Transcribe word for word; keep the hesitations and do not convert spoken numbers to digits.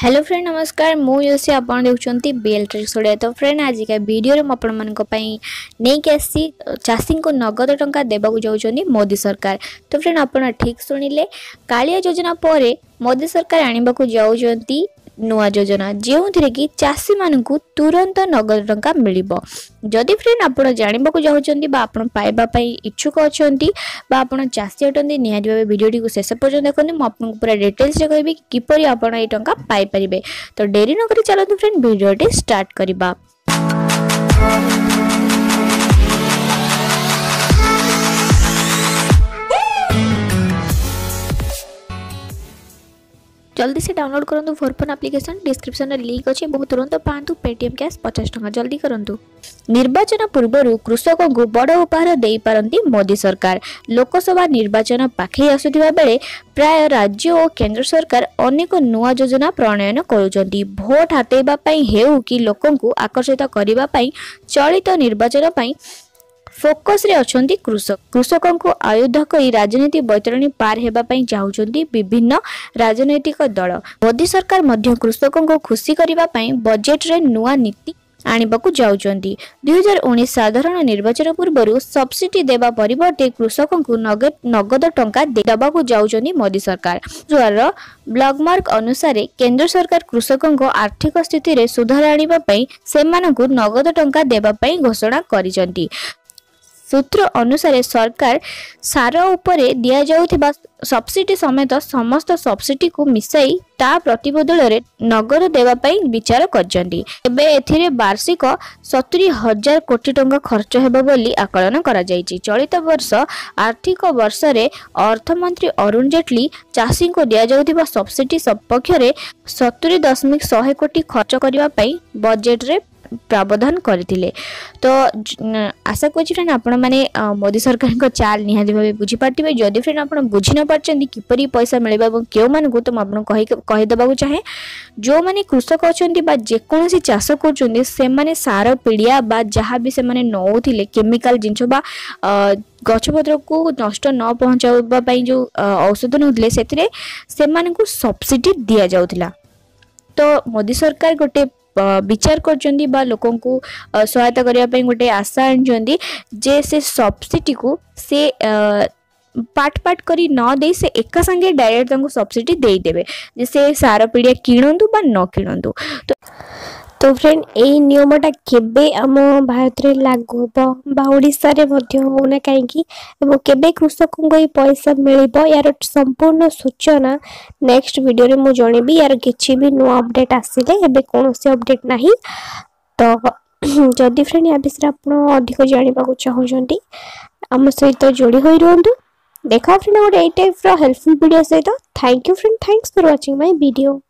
Hello friend नमस्कार मुझे आपड़ देखते बेल ट्रिक्स ओडिया। तो फ्रेंड आज का भिडियो आपई नहीं आसी चाषी को नगद टंका देवाक जाऊँगी मोदी सरकार। तो फ्रेंड आप ठीक शुणिले कालिया योजना पर मोदी सरकार आने को जाऊँगी नुआ योजना जो थी कि चाषी मानक तुरंत नगद टंका मिल। जदि फ्रेंड आप जानवाक चाहते पाइबापी इच्छुक अच्छा आप चाषी अटंती निहती भाव भिडियोटी को शेष पर्यटन देखते मुझे आपको पूरा डिटेल्स कहि किपर आप टंका पाइपर। तो डेरी नक चलते फ्रेंड भिडियोटी स्टार्ट करवा। जल्दी से डाउनलोड करंतु फोरफोन एप्लिकेशन डिस्क्रिप्शन रे लिंक अछि बहुत तुरंत पांतु पेटीएम कैश पचास टका जल्दी करंतु। निर्वाचन पूर्व कृषक को बड़ उपहार दे पारती मोदी सरकार। लोकसभा निर्वाचन पाखे आसुथिबा बेले प्राय राज्य और केंद्र सरकार अनेक नुआ योजना प्रणयन करुचंती। भोट हातेबा पई हेउ कि लोकंकु आकर्षित करिबा पई चलित निर्वाचन पई फोकस रे अछंती कृषक। कृषकों को आयुध कई राजनीति बैतरणी पार होगापी चाहते विभिन्न राजनैतिक दल। मोदी सरकार मध्य कृषकों को खुशी करने बजेट रे नुआ नीति आनिबाकु जाउचंती। दो हज़ार उन्नीस साधारण निर्वाचन पूर्व सब्सिडी देवा परिवर्ते कृषकों को नगद नगद टंका देवाकु जाउचंती मोदी सरकार। द्वार ब्लॉगमार्क अनुसार केंद्र सरकार कृषकों को आर्थिक स्थिति रे सुधार आनिबा पई सेमानकु नगद टंका देवा पई घोषणा करिसंती। सूत्र अनुसार सरकार सार उपरे दिया जाउथिबा सब्सिडी समेत समस्त सब्सिडी को मिसाई ता प्रतिबदल नगद देवाई विचार कर वार्षिक सत्तरी हजार कोटी टंका खर्च होली आकलन कर। चलित वर्ष आर्थिक वर्ष रे अर्थमंत्री अरुण जेटली चाषी को दि जाउथिबा सब्सिडी सपक्ष में सत्तरी दशमिक शहे कोटी खर्च करने बजेट रे प्रावधान करथिले। तो आशा कर आपण माने मोदी सरकार को चाल निहाती भाव बुझी पार्थिबे। जदि फ्रेंड आप बुझी न पार्छन्ती किपरि पैसा मिलबा एवं केउ मानकु तो आपण कहि कहि दबाकु चाहे जो माने कृषक अछन्ती बा जेकोनसी चाष करछन्ती से माने सार पीड़िया बा जहा भी से माने नउथिले केमिकल जिंस बा गछपत्र को नष्ट न पहुंचाबा पई जो औषध नउथिले सेतिरे से मानकु सब्सिडी दिया जाउथिला। तो मोदी सरकार गोटे विचार करचंदी बा लोकों को सहायता करिया पई गोटे आशा आनिचंदी जे से सब्सिडी को से पार्ट पार्ट करी न दे से एका संगे डायरेक्ट तंको सब्सिडी दे देबे जैसे सारा पीड़िया किणंतु बा न किणंतु। तो तो फ्रेंड यही नियमटा केबे आम भारत रे लागू हे होना कहीं केबे कृषक को ये पैसा मिल यार संपूर्ण सूचना नेक्स्ट वीडियो रे मुझे जनइबी। यार किसी भी नुआ अपडेट आसिले एबे कौन से अपडेट ना। तो जदि फ्रेंड या विषय आप जानवाक चाहते आम सहित जोड़ी हो रुहतु। देखा फ्रेंड गोटे टाइप हेल्पफुल वीडियो सहित। Thank you friend, thanks for watching my video.